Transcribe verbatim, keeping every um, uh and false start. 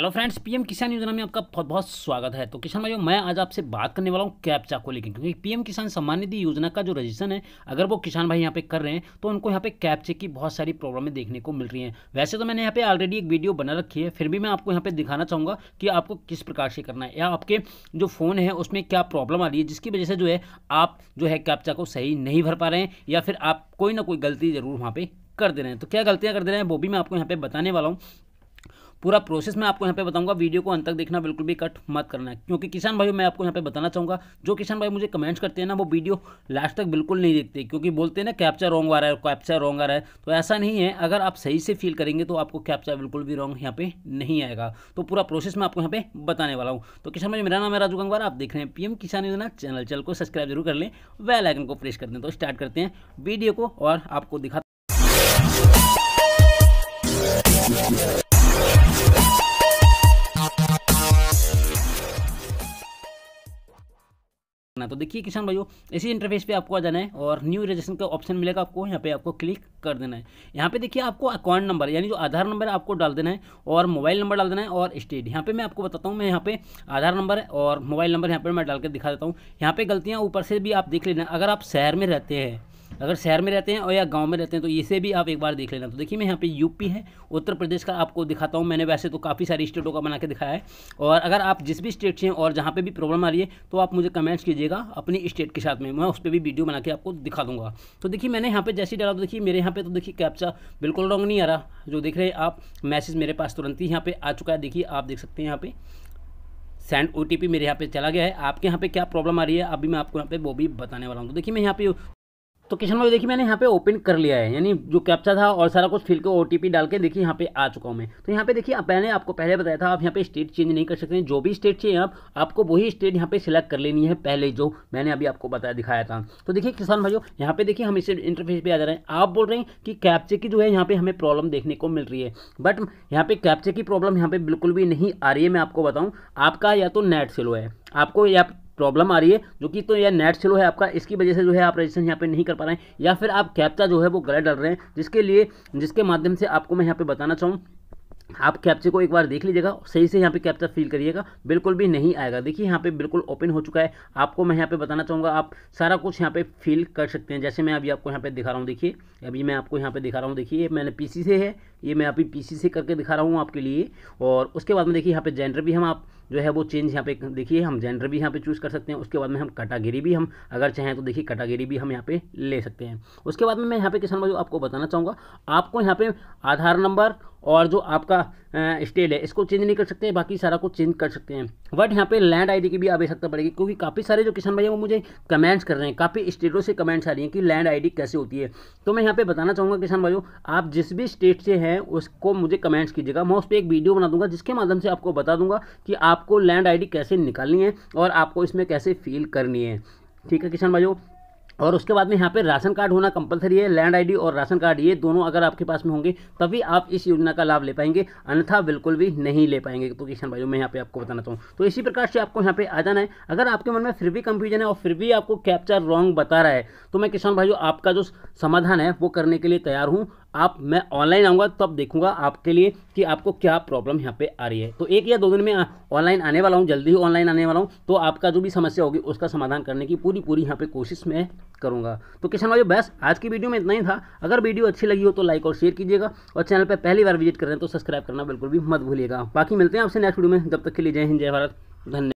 Hello friends, PM किसान योजना में आपका बहुत बहुत स्वागत है। तो किसान भाइयों, मैं आज आपसे बात करने वाला हूं कैप्चा को लेकर, क्योंकि पीएम किसान सम्मान निधि योजना का जो रजिस्ट्रेशन है अगर वो किसान भाई यहां पे कर रहे हैं तो उनको यहां पे कैप्चे की बहुत सारी प्रॉब्लमें देखने को मिल रही हैं। वैसे तो मैंने यहाँ पे ऑलरेडी एक वीडियो बना रखी है, फिर भी मैं आपको यहाँ पे दिखाना चाहूँगा कि आपको किस प्रकार से करना है या आपके जो फ़ोन है उसमें क्या प्रॉब्लम आ रही है जिसकी वजह से जो है आप जो है कैप्चा को सही नहीं भर पा रहे हैं या फिर आप कोई ना कोई गलती ज़रूर वहाँ पर कर दे रहे हैं। तो क्या गलतियाँ कर दे रहे हैं वो भी मैं आपको यहाँ पर बताने वाला हूँ। पूरा प्रोसेस मैं आपको यहाँ पे बताऊंगा, वीडियो को अंत तक देखना, बिल्कुल भी कट मत करना है, क्योंकि किसान भाइयों मैं आपको यहाँ पे बताना चाहूँगा जो किसान भाई मुझे कमेंट्स करते हैं ना वो वीडियो लास्ट तक बिल्कुल नहीं देखते, क्योंकि बोलते हैं ना कैप्चा रॉन्ग आ रहा है, कैप्चा रॉन्ग आ रहा है। तो ऐसा नहीं है, अगर आप सही से फील करेंगे तो आपको कैप्चा बिल्कुल भी रॉन्ग यहाँ पे नहीं आएगा। तो पूरा प्रोसेस मैं आपको यहाँ पे बताने वाला हूँ। तो किसान भाई, मेरा नाम है राजू गंगवार, आप देख रहे हैं पीएम किसान योजना चैनल चैनल को सब्सक्राइब जरूर कर लें, बेल आइकन को प्रेस कर दें। तो स्टार्ट करते हैं वीडियो को और आपको दिखा ना। तो देखिए किसान भाइयों, इसी इंटरफेस पे आपको आ जाना है और न्यू रजिस्ट्रेशन का ऑप्शन मिलेगा, आपको यहाँ पे आपको क्लिक कर देना है। यहाँ पे देखिए आपको अकाउंट नंबर यानी जो आधार नंबर है आपको डाल देना है और मोबाइल नंबर डाल देना है और स्टेट। यहाँ पे मैं आपको बताता हूँ, मैं यहाँ पे आधार नंबर और मोबाइल नंबर यहाँ पर मैं डाल के दिखा देता हूँ। यहाँ पर गलतियाँ ऊपर से भी आप देख लेना, अगर आप शहर में रहते हैं अगर शहर में रहते हैं और या गांव में रहते हैं तो इसे भी आप एक बार देख लेना। तो देखिए मैं यहाँ पे यूपी है, उत्तर प्रदेश का आपको दिखाता हूँ। मैंने वैसे तो काफ़ी सारी स्टेटों का बना के दिखाया है, और अगर आप जिस भी स्टेट से हैं और जहाँ पे भी प्रॉब्लम आ रही है तो आप मुझे कमेंट्स कीजिएगा अपनी स्टेट के साथ में, मैं उस पर भी वीडियो बना के आपको दिखा दूँगा। तो देखिए मैंने यहाँ पर जैसे डाला, तो देखिए मेरे यहाँ पर तो देखिए कैप्चा बिल्कुल रॉन्ग नहीं आ रहा, जो देख रहे हैं आप मैसेज मेरे पास तुरंत ही यहाँ पर आ चुका है। देखिए आप देख सकते हैं यहाँ पर सेंड ओटीपी मेरे यहाँ पर चला गया है। आपके यहाँ पर क्या प्रॉब्लम आ रही है अभी मैं आपको यहाँ पर वो भी बताने वाला हूँ। तो देखिए मैं यहाँ पर तो किसान भाई देखिए मैंने यहाँ पे ओपन कर लिया है, यानी जो कैप्चा था और सारा कुछ फिल के ओटीपी डाल के देखिए यहाँ पे आ चुका हूँ मैं। तो यहाँ पे देखिए मैंने आपको पहले बताया था आप यहाँ पे स्टेट चेंज नहीं कर सकते हैं, जो भी स्टेट चाहिए आप आपको वही स्टेट यहाँ पे सिलेक्ट कर लेनी है, पहले जो मैंने अभी आपको बताया दिखाया था। तो देखिए किसान भाइयों, यहाँ पे देखिए हम इसे इंटरफेस पे आ जा रहे हैं। आप बोल रहे हैं कि कैप्चे की जो है यहाँ पे हमें प्रॉब्लम देखने को मिल रही है, बट यहाँ पे कैप्चे की प्रॉब्लम यहाँ पे बिल्कुल भी नहीं आ रही है। मैं आपको बताऊँ, आपका या तो नेट स्लो है, आपको या प्रॉब्लम आ रही है जो कि तो यह नेट स्लो है आपका, इसकी वजह से जो है आप रजिस्ट्रेशन यहाँ पे नहीं कर पा रहे हैं, या फिर आप कैप्चा जो है वो गलत डाल रहे हैं, जिसके लिए जिसके माध्यम से आपको मैं यहाँ पे बताना चाहूँ आप कैप्चे को एक बार देख लीजिएगा, सही से यहाँ पे कैप्चा फील करिएगा, बिल्कुल भी नहीं आएगा। देखिए यहाँ पे बिल्कुल ओपन हो चुका है, आपको मैं यहाँ पे बताना चाहूँगा आप सारा कुछ यहाँ पे फील कर सकते हैं, जैसे मैं अभी आपको यहाँ पे दिखा रहा हूँ। देखिए अभी मैं आपको यहाँ पे दिखा रहा हूँ, देखिए मैंने पीसी से है, ये मैं अभी पीसी से करके दिखा रहा हूँ आपके लिए। और उसके बाद में देखिए यहाँ पे जेंडर भी हम आप जो है वो चेंज यहाँ पे देखिए हम जेंडर भी यहाँ पे चूज़ कर सकते हैं। उसके बाद में हम कैटेगरी भी हम अगर चाहें तो देखिए कैटेगरी भी हम यहाँ पे ले सकते हैं। उसके बाद में मैं यहाँ पे किसान भाइयों आपको बताना चाहूँगा, आपको यहाँ पे आधार नंबर और जो आपका स्टेट है इसको चेंज नहीं कर सकते, बाकी सारा कुछ चेंज कर सकते हैं। बट यहाँ पे लैंड आईडी की भी आवश्यकता पड़ेगी, क्योंकि काफ़ी सारे जो किसान भाई हैं वो मुझे कमेंट्स कर रहे हैं, काफ़ी स्टेटों से कमेंट्स आ रही हैं कि लैंड आईडी कैसे होती है। तो मैं यहाँ पे बताना चाहूँगा किसान भाइयों, आप जिस भी स्टेट से हैं उसको मुझे कमेंट्स कीजिएगा, मैं उस पर एक वीडियो बना दूँगा जिसके माध्यम से आपको बता दूँगा कि आपको लैंड आईडी कैसे निकालनी है और आपको इसमें कैसे फील करनी है। ठीक है किसान भाइयों, और उसके बाद में यहाँ पे राशन कार्ड होना कंपलसरी है, लैंड आईडी और राशन कार्ड ये दोनों अगर आपके पास में होंगे तभी आप इस योजना का लाभ ले पाएंगे, अन्यथा बिल्कुल भी नहीं ले पाएंगे। तो किसान भाइयों मैं यहाँ पे आपको बताना चाहूँ। तो इसी प्रकार से आपको यहाँ पे आ जाना है। अगर आपके मन में फिर भी कंफ्यूजन है और फिर भी आपको कैप्चा रॉन्ग बता रहा है तो मैं किसान भाइयों आपका जो समाधान है वो करने के लिए तैयार हूँ। आप मैं ऑनलाइन आऊँगा तब देखूंगा आपके लिए कि आपको क्या प्रॉब्लम यहाँ पे आ रही है। तो एक या दो दिन में ऑनलाइन आने वाला हूँ, जल्दी ही ऑनलाइन आने वाला हूँ, तो आपका जो भी समस्या होगी उसका समाधान करने की पूरी पूरी यहाँ पे कोशिश मैं करूँगा। तो किसान भाइयों बस आज की वीडियो में इतना ही था। अगर वीडियो अच्छी लगी हो तो लाइक और शेयर कीजिएगा, और चैनल पर पहली बार विजिट कर रहे हैं तो सब्सक्राइब करना बिल्कुल भी मत भूलिएगा। बाकी मिलते हैं आपसे नेक्स्ट वीडियो में, जब तक के लिए जय हिंद, जय भारत, धन्यवाद।